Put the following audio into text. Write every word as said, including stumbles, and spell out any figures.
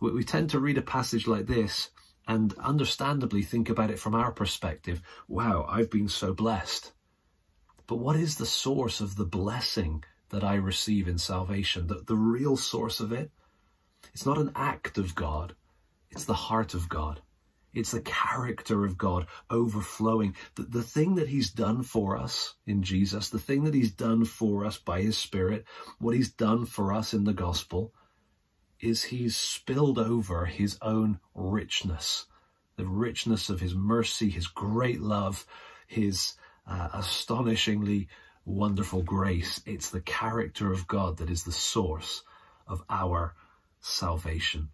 we tend to read a passage like this and understandably think about it from our perspective. Wow, I've been so blessed. But what is the source of the blessing that I receive in salvation? The, the real source of it? It's not an act of God. It's the heart of God. It's the character of God overflowing. The, the thing that he's done for us in Jesus, the thing that he's done for us by his Spirit, what he's done for us in the gospel, is he's spilled over his own richness, the richness of his mercy, his great love, his uh, astonishingly wonderful grace. It's the character of God that is the source of our salvation.